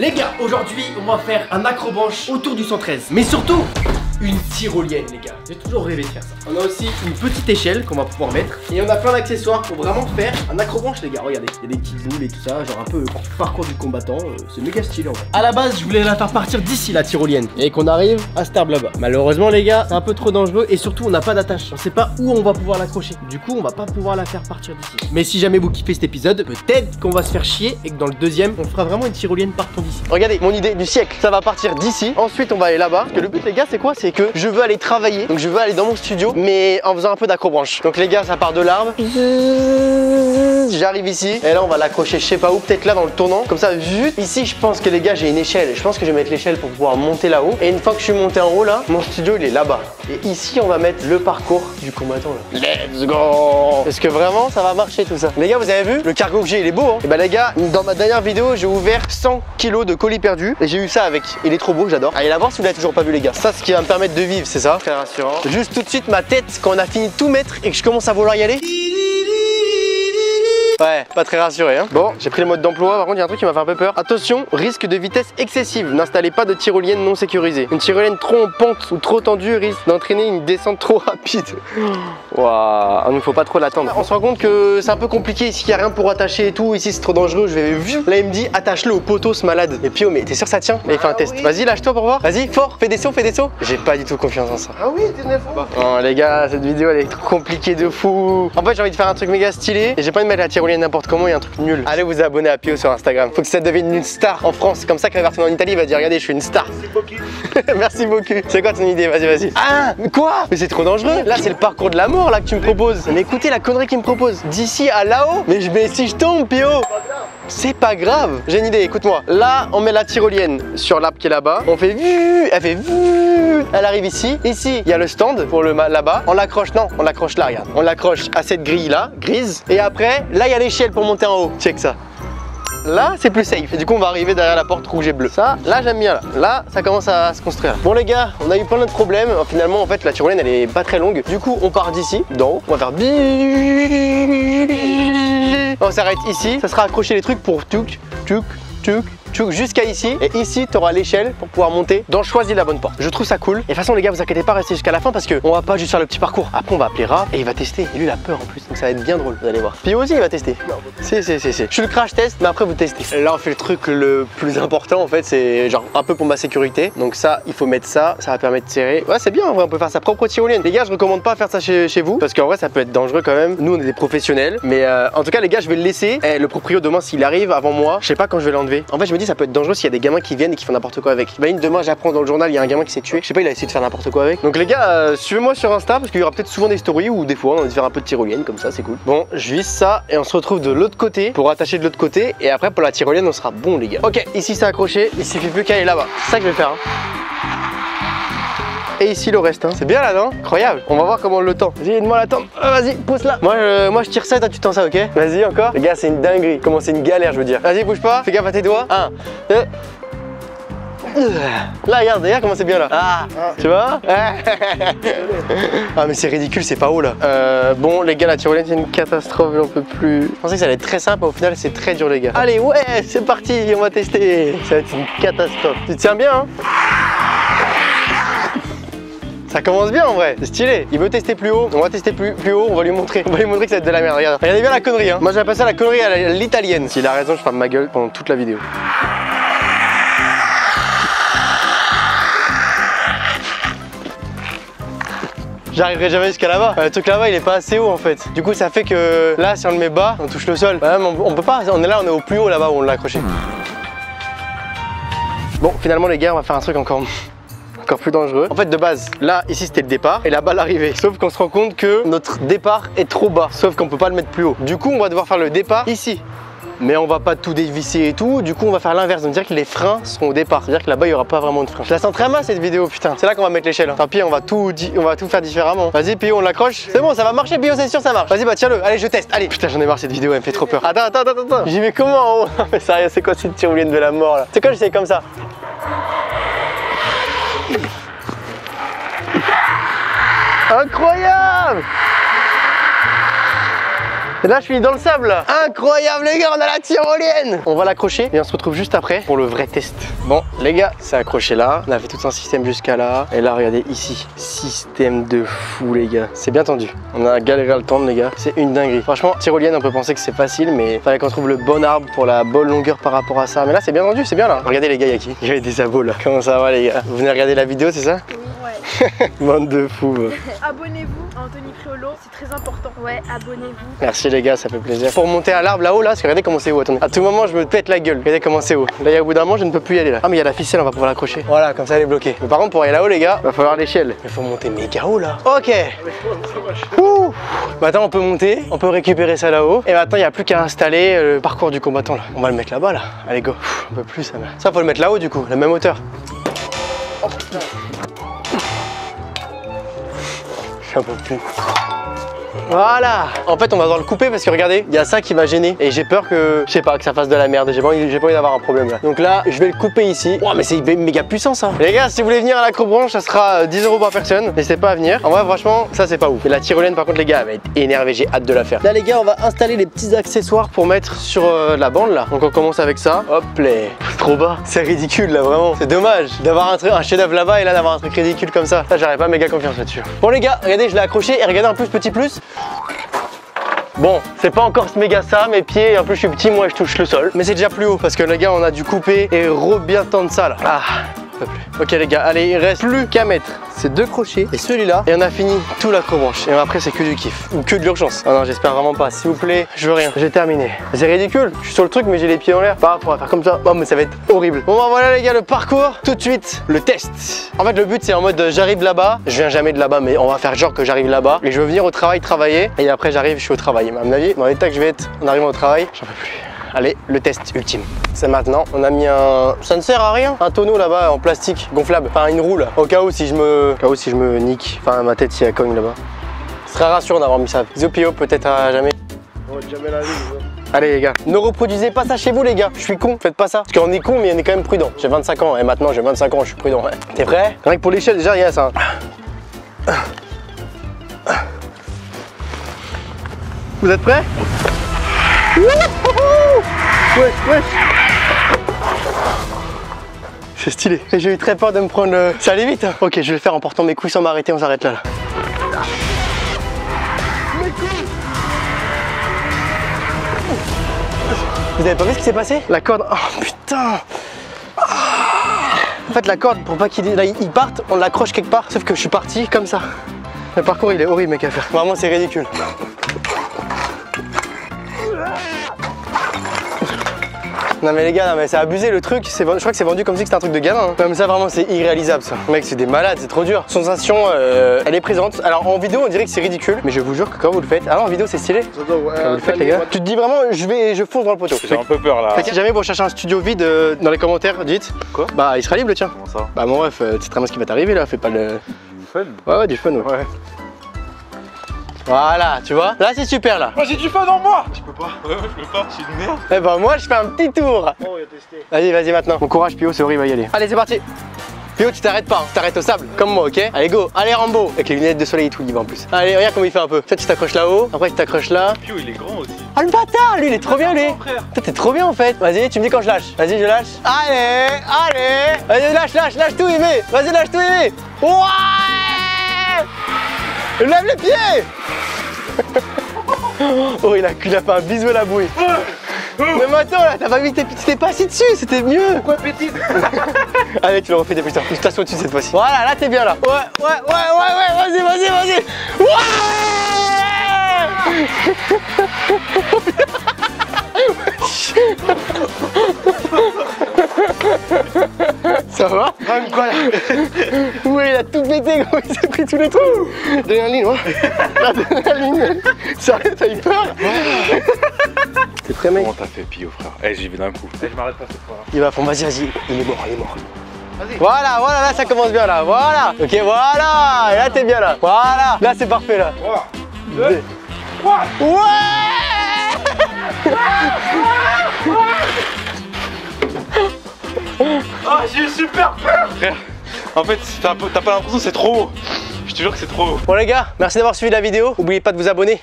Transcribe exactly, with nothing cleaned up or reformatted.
Les gars, aujourd'hui on va faire un acrobanche autour du cent treize. Mais surtout, une tyrolienne les gars. J'ai toujours rêvé de faire ça. On a aussi une petite échelle qu'on va pouvoir mettre. Et on a plein d'accessoires pour vraiment faire un acrobanche les gars. Regardez, il y a des petites boules et tout ça. Genre un peu parcours du combattant. C'est méga stylé en vrai. A la base je voulais la faire partir d'ici la tyrolienne. Et qu'on arrive à Starblob. Malheureusement les gars, c'est un peu trop dangereux. Et surtout on n'a pas d'attache. On sait pas où on va pouvoir l'accrocher. Du coup on va pas pouvoir la faire partir d'ici. Mais si jamais vous kiffez cet épisode, peut-être qu'on va se faire chier. Et que dans le deuxième on fera vraiment une tyrolienne partant d'ici. Regardez, mon idée du siècle, ça va partir d'ici. Ensuite on va aller là-bas. Parce que le but les gars c'est quoi? C'est que je veux aller travailler, donc je veux aller dans mon studio, mais en faisant un peu d'acrobranche. Donc les gars, ça part de l'arbre. J'arrive ici, et là on va l'accrocher, je sais pas où, peut-être là dans le tournant. Comme ça, vu ici, je pense que les gars, j'ai une échelle. Je pense que je vais mettre l'échelle pour pouvoir monter là-haut. Et une fois que je suis monté en haut là, mon studio il est là-bas. Et ici, on va mettre le parcours du combattant là. Let's go! Est-ce que vraiment ça va marcher tout ça? Les gars, vous avez vu? Le cargo que j'ai, il est beau. Hein. Et bah les gars, dans ma dernière vidéo, j'ai ouvert cent kilos de colis perdus. Et j'ai eu ça avec. Il est trop beau, j'adore. Allez la voir si vous l'avez toujours pas vu les gars. Ça, ce qui va me permettre de vivre, c'est ça. Très rassurant. Juste tout de suite, ma tête, quand on a fini de tout mettre et que je commence à vouloir y aller. Ouais, pas très rassuré hein. Bon, j'ai pris le mode d'emploi. Par contre, il y a un truc qui m'a fait un peu peur. Attention, risque de vitesse excessive. N'installez pas de tyrolienne non sécurisée. Une tyrolienne trop en pente ou trop tendue risque d'entraîner une descente trop rapide. Waouh, il ne faut pas trop l'attendre. On se rend compte que c'est un peu compliqué. Ici, il n'y a rien pour attacher et tout. Ici, c'est trop dangereux. Je vais vu. Là, il me dit attache-le au poteau, ce malade. Et Pio, mais t'es sûr que ça tient? Mais il fait un test. Vas-y, lâche-toi pour voir. Vas-y, fort, fais des sauts, fais des sauts. J'ai pas du tout confiance en ça. Ah oui, t'es neuf. Oh, les gars, cette vidéo, elle est compliquée de fou. En fait, j'ai envie de faire un truc méga stylé et j'ai pas envie de mettre la tyrolienne n'importe comment, il y a un truc nul. Allez vous abonner à Pio sur Instagram. Faut que ça devienne une star en France. Comme ça, quand il va retourner en Italie, il va dire regardez, je suis une star. Merci beaucoup. C'est quoi ton idée? Vas-y, vas-y. Ah, mais quoi? Mais c'est trop dangereux. Là, c'est le parcours de la mort là que tu me proposes. Mais écoutez la connerie qu'il me propose. D'ici à là-haut. Mais, je... mais si je tombe, Pio, c'est pas grave. J'ai une idée. Écoute-moi. Là, on met la tyrolienne sur l'arbre qui est là-bas. On fait vu. Elle fait vu. Elle arrive ici. Ici, il y a le stand pour le là-bas. On l'accroche. Non, on l'accroche là. Regarde. On l'accroche à cette grille là, grise. Et après, là, il y a l'échelle pour monter en haut. Check ça. Là, c'est plus safe. Et du coup, on va arriver derrière la porte rouge et bleue. Ça, là, j'aime bien. Là, là ça commence à se construire. Bon, les gars, on a eu plein de problèmes. Finalement, en fait, la tyrolienne, elle est pas très longue. Du coup, on part d'ici, d'en haut. On va faire. On s'arrête ici. Ça sera accrocher les trucs pour tuc, tuc, tuc. Jusqu'à ici, et ici tu auras l'échelle pour pouvoir monter dans choisir la bonne porte. Je trouve ça cool. Et de toute façon les gars, vous inquiétez pas, restez jusqu'à la fin parce que on va pas juste faire le petit parcours. Après on va appeler Raph et il va tester. Et lui il a peur en plus, donc ça va être bien drôle, vous allez voir. Puis aussi il va tester. Non, si si si si. Je suis le crash test, mais après vous testez. Là on fait le truc le plus important en fait, c'est genre un peu pour ma sécurité. Donc ça, il faut mettre ça, ça va permettre de serrer. Ouais c'est bien en vrai, on peut faire sa propre tyrolienne. Les gars, je recommande pas faire ça chez, chez vous parce qu'en vrai ça peut être dangereux quand même. Nous on est des professionnels, mais euh, en tout cas les gars, je vais le laisser. Et le proprio demain s'il arrive avant moi, je sais pas quand je vais l'enlever. En fait je me dis ça peut être dangereux s'il y a des gamins qui viennent et qui font n'importe quoi avec. Imagine demain j'apprends dans le journal il y a un gamin qui s'est tué. Je sais pas, il a essayé de faire n'importe quoi avec. Donc les gars, euh, suivez-moi sur Insta parce qu'il y aura peut-être souvent des stories ou des fois on va faire un peu de tyrolienne comme ça, c'est cool. Bon, je vise ça et on se retrouve de l'autre côté pour attacher de l'autre côté et après pour la tyrolienne on sera bon les gars. Ok, ici c'est accroché, il suffit plus qu'à aller là-bas. C'est ça que je vais faire. Hein. Et ici le reste hein. C'est bien là non? Incroyable. On va voir comment on le tend. Vas-y, aide-moi à la tendre. Oh, vas-y, pousse là. Moi je, moi je tire ça et toi tu tends ça, ok? Vas-y encore. Les gars c'est une dinguerie. Comment c'est une galère je veux dire. Vas-y bouge pas. Fais gaffe à tes doigts. Un, deux. Là regarde, regarde comment c'est bien là. Ah, ah. Tu vois. Ah mais c'est ridicule, c'est pas haut là. euh, Bon les gars, la tyrolienne c'est une catastrophe, j'en peux plus. Je pensais que ça allait être très simple, mais au final c'est très dur les gars. Allez ouais, c'est parti, on va tester. Ça va être une catastrophe. Tu te tiens bien hein. Ça commence bien en vrai, c'est stylé. Il veut tester plus haut, on va tester plus, plus haut, on va lui montrer. On va lui montrer que ça va être de la merde, regarde. Regardez bien la connerie hein. Moi j'appelle ça la connerie à l'italienne. S'il a raison, je ferme ma gueule pendant toute la vidéo. J'arriverai jamais jusqu'à là-bas. Le truc là-bas il est pas assez haut en fait. Du coup ça fait que là si on le met bas, on touche le sol. Bah, on, on peut pas, on est là, on est au plus haut là-bas où on l'a accroché. Bon finalement les gars, on va faire un truc encore... encore plus dangereux. En fait de base, là ici c'était le départ et là-bas l'arrivée. Sauf qu'on se rend compte que notre départ est trop bas. Sauf qu'on peut pas le mettre plus haut. Du coup on va devoir faire le départ ici. Mais on va pas tout dévisser et tout. Du coup on va faire l'inverse. On va dire que les freins seront au départ. C'est-à-dire que là-bas il y aura pas vraiment de freins. Je la sens très mal cette vidéo putain. C'est là qu'on va mettre l'échelle. Tant pis, on va tout on va tout faire différemment. Vas-y Pio, on l'accroche. C'est bon, ça va marcher Pio, c'est sûr ça marche. Vas-y bah tiens-le. Allez je teste. Allez. Putain j'en ai marre cette vidéo, elle me fait trop peur. Attends attends attends attends. J'y vais comment en haut? Mais sérieux c'est quoi cette tyrolienne de la mort là? C'est quoi, j'essaie comme ça? Incroyable! Là je suis dans le sable. Incroyable les gars, on a la tyrolienne. On va l'accrocher et on se retrouve juste après pour le vrai test. Bon les gars, c'est accroché là. On a fait tout un système jusqu'à là. Et là regardez ici, système de fou les gars. C'est bien tendu, on a galéré à le tendre les gars. C'est une dinguerie. Franchement tyrolienne on peut penser que c'est facile, mais fallait qu'on trouve le bon arbre pour la bonne longueur par rapport à ça. Mais là c'est bien tendu, c'est bien là. Regardez les gars, il y a qui? Il y a des abos là. Comment ça va les gars? Vous venez regarder la vidéo c'est ça? Ouais. Bande de fous. Abonnez-vous à Anthony Priolo, c'est très important. Ouais, abonnez-vous. Merci les gars, ça fait plaisir. Pour monter à l'arbre là-haut là, parce que regardez comment c'est haut, attendez. À tout moment je me pète la gueule. Regardez comment c'est haut. Là il y a au bout d'un moment je ne peux plus y aller là. Ah mais il y a la ficelle, on va pouvoir l'accrocher. Voilà, comme ça elle est bloquée. Mais par contre pour aller là-haut les gars, il va falloir l'échelle. Il faut monter méga haut là. Ok. Ouh. Maintenant on peut monter, on peut récupérer ça là-haut. Et maintenant il n'y a plus qu'à installer le parcours du combattant là. On va le mettre là-bas là. Allez go. On peut plus ça. Là. Ça faut le mettre là-haut du coup, la même hauteur. Oh, j'en peux plus. Voilà. En fait on va devoir le couper parce que regardez, il y a ça qui va gêner. Et j'ai peur que, je sais pas, que ça fasse de la merde. J'ai pas envie, envie d'avoir un problème là. Donc là je vais le couper ici. Oh mais c'est méga puissant ça. Les gars, si vous voulez venir à l'acrobranche, ça sera dix euros par personne. N'hésitez pas à venir. En vrai franchement ça c'est pas ouf. Et la tyrolienne par contre les gars, elle va être énervée, j'ai hâte de la faire. Là les gars, on va installer les petits accessoires pour mettre sur euh, la bande là. Donc on commence avec ça. Hop là. Trop bas. C'est ridicule là vraiment. C'est dommage d'avoir un truc, un chef d'œuvre là-bas et là d'avoir un truc ridicule comme ça. Là j'aurais pas méga confiance là-dessus. Bon les gars, regardez, je l'ai accroché et regardez un plus petit plus. Bon, c'est pas encore méga ça, mes pieds, en plus je suis petit, moi je touche le sol. Mais c'est déjà plus haut parce que les gars, on a dû couper et re-bien tendre ça là. Ah, pas plus. Ok les gars, allez, il reste plus qu'à mettre ces deux crochets et celui-là. Et on a fini tout l'acrobranche. Et après, c'est que du kiff ou que de l'urgence. Ah non, j'espère vraiment pas. S'il vous plaît, je veux rien. J'ai terminé. C'est ridicule. Je suis sur le truc, mais j'ai les pieds en l'air. Bah, on va faire comme ça. Oh, mais ça va être horrible. Bon, bah voilà les gars, le parcours. Tout de suite, le test. En fait, le but, c'est en mode j'arrive là-bas. Je viens jamais de là-bas, mais on va faire genre que j'arrive là-bas. Et je veux venir au travail travailler. Et après, j'arrive, je suis au travail. À mon avis, dans l'état que je vais être en arrivant au travail, j'en peux plus. Allez, le test ultime. C'est maintenant. On a mis un... Ça ne sert à rien. Un tonneau là-bas en plastique gonflable. Enfin, une roue là. Au cas où si je me... Au cas où si je me nique. Enfin, ma tête, il y a cogne là-bas. Ce serait rassurant d'avoir mis ça. Bisous Pio, peut-être à jamais. On va jamais la vie, les gars. Allez les gars, ne reproduisez pas ça chez vous les gars. Je suis con, faites pas ça. Parce qu'on est con, mais on est quand même prudent. J'ai vingt-cinq ans et maintenant j'ai vingt-cinq ans, je suis prudent. Ouais. T'es prêt? Rien que pour l'échelle déjà, il y a ça. Vous êtes prêts? Ouais, ouais. C'est stylé. Et j'ai eu très peur de me prendre le... Ça allait vite hein. Ok, je vais le faire en portant mes couilles sans m'arrêter, on s'arrête là, là. Mes couilles. Vous avez pas vu ce qui s'est passé? La corde... Oh putain. En fait la corde, pour pas qu'il il parte, on l'accroche quelque part. Sauf que je suis parti comme ça. Le parcours il est horrible mec à faire. Vraiment c'est ridicule. Non mais les gars, non mais c'est abusé le truc, je crois que c'est vendu comme si c'était un truc de gamin. Hein. Comme ça vraiment c'est irréalisable ça. Mec c'est des malades, c'est trop dur. Sensation, euh, elle est présente. Alors en vidéo on dirait que c'est ridicule, mais je vous jure que quand vous le faites, alors en vidéo c'est stylé. Quand vous le faites les gars, tu te dis vraiment je vais, je fonce dans le poteau. J'ai un peu peur là. Si jamais vous cherchez un studio vide euh, dans les commentaires, dites. Quoi? Bah il sera libre le tien. Comment ça? Bah mon ref, euh, tu sais très bien ce qui va t'arriver là, fais pas le... Du fun? Ouais ouais, du fun ouais. ouais. Voilà, tu vois, là c'est super là. Moi j'ai du fun en moi. Je peux pas, ouais, je peux pas, je suis une merde. Eh ben moi je fais un petit tour. Oh, il a testé. Vas-y, vas-y maintenant. Bon courage Pio, c'est horrible, va y aller. Allez, c'est parti. Pio, tu t'arrêtes pas, hein. Tu t'arrêtes au sable, comme moi, ok? Allez, go, allez Rambo. Avec les lunettes de soleil et tout, il va en plus. Allez, regarde comment il fait un peu. Toi tu t'accroches là-haut, après tu t'accroches là. Pio, il est grand aussi. Ah le bâtard, lui il est trop bien lui. Toi t'es trop bien en fait. Vas-y, tu me dis quand je lâche. Vas-y, je lâche. Allez, allez. Vas-y, lâche, lâche, lâche tout, Yves. Vas-y, lâche tout, Yves. Ouais. Lève les pieds. Oh il a, il a fait un bisou à la bouille. Mais attends là, t'as pas mis tes petites, t'es pas assis dessus, c'était mieux. Pourquoi petite? Allez tu le refais des plus tard, je t'assois dessus cette fois-ci. Voilà là t'es bien là. Ouais ouais ouais ouais ouais, vas-y vas-y vas-y. Ouais. Ça va? Même quoi là. Ouais il a tout pété gros, il s'est pris tous les trous. Donne-lui moi. Donne-lui. Sérieux t'as eu peur? Ouais. T'es prêt mec? Comment t'as fait Pio frère? Eh hey, j'y vais d'un coup. Eh hey, je m'arrête pas cette fois là. Il va fond, vas-y vas-y. Il est mort, il est mort. Voilà, voilà, là ça commence bien là. Voilà. Ok voilà. Et là t'es bien là. Voilà. Là c'est parfait là. trois, deux, trois. Ouais. Oh j'ai eu super peur frère. En fait t'as pas l'impression que c'est trop haut. Je te jure que c'est trop haut. Bon les gars, merci d'avoir suivi la vidéo. N'oubliez pas de vous abonner.